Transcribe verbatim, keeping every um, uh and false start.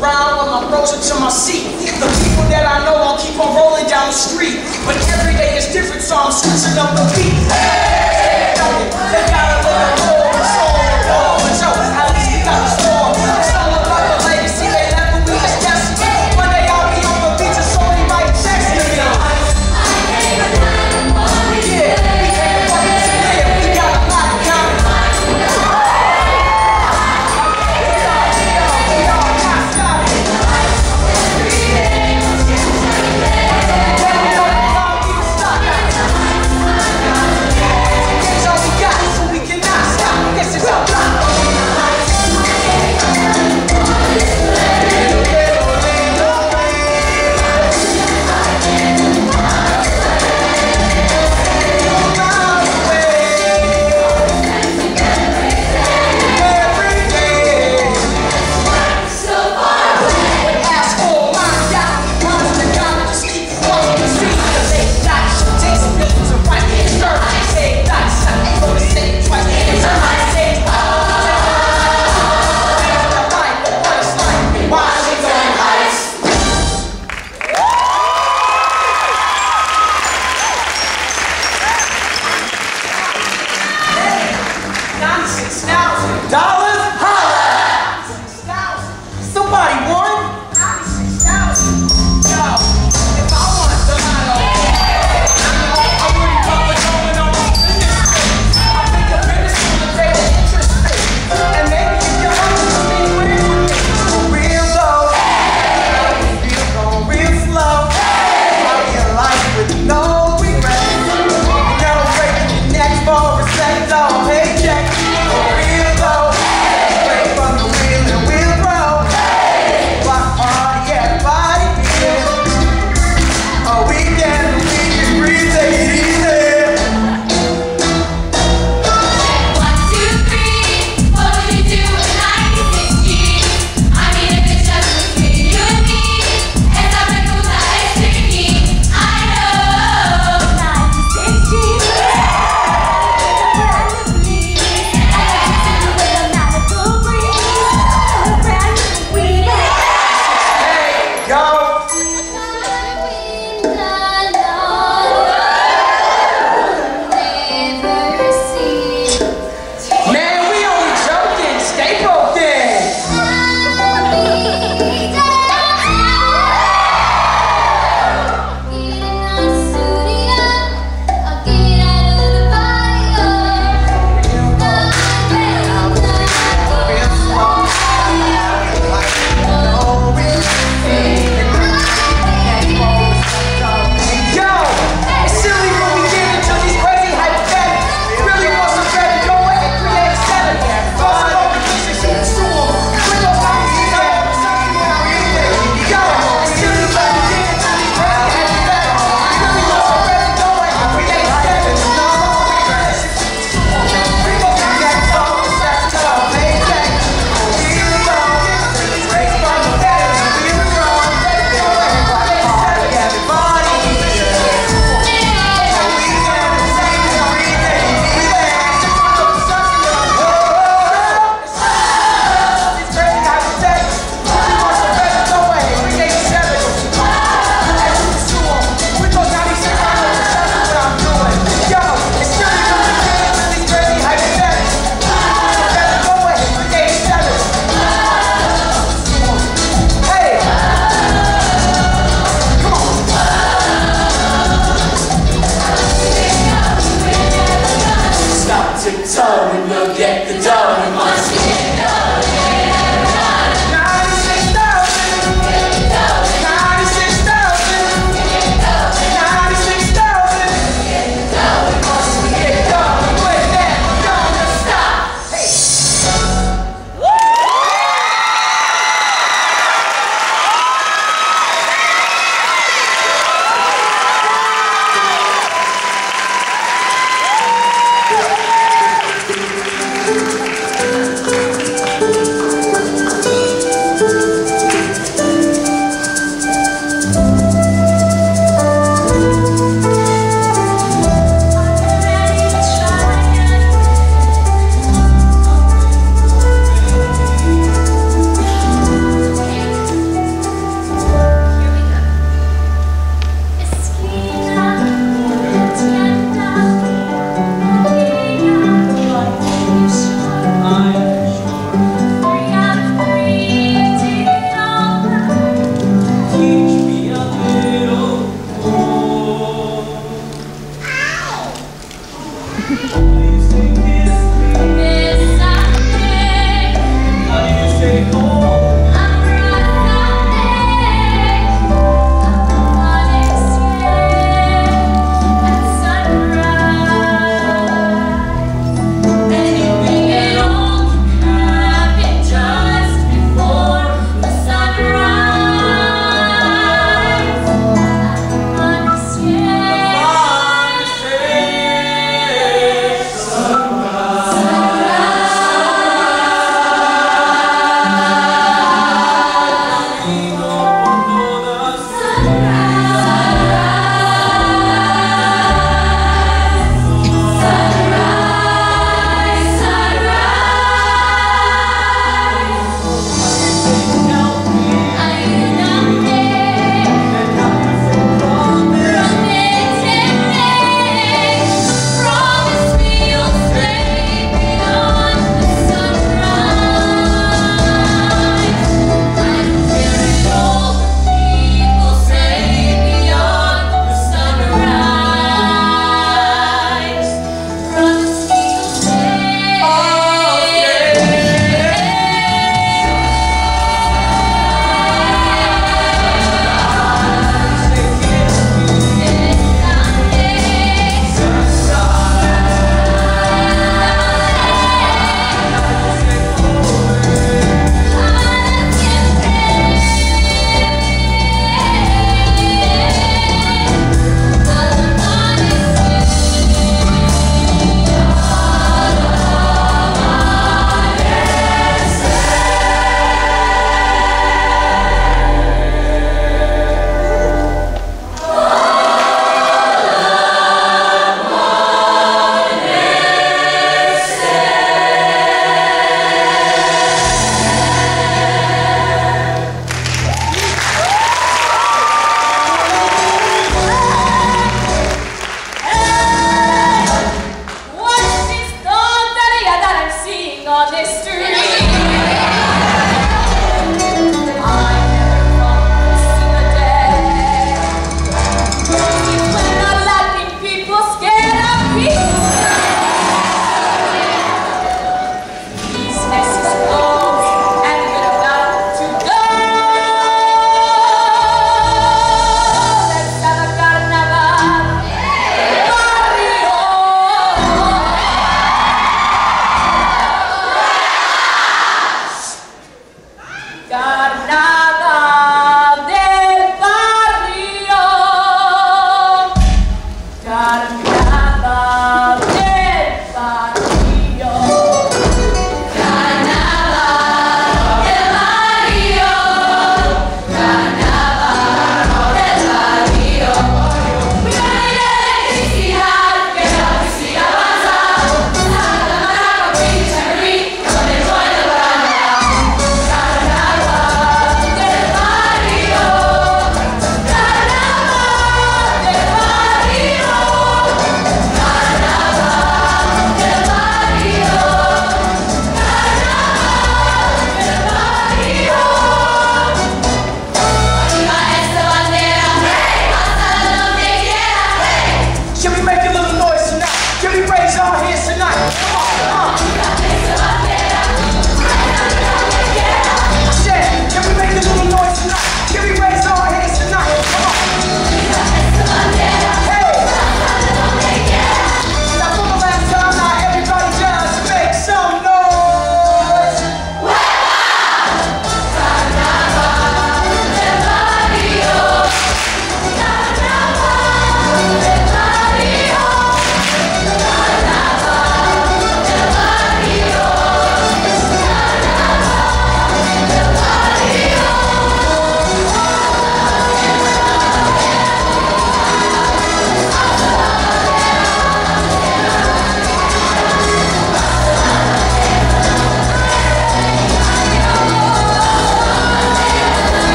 round when I'm frozen to my seat. The people that I know, I'll keep on rolling down the street. But every day is different, so I'm switching up the beat. Hey!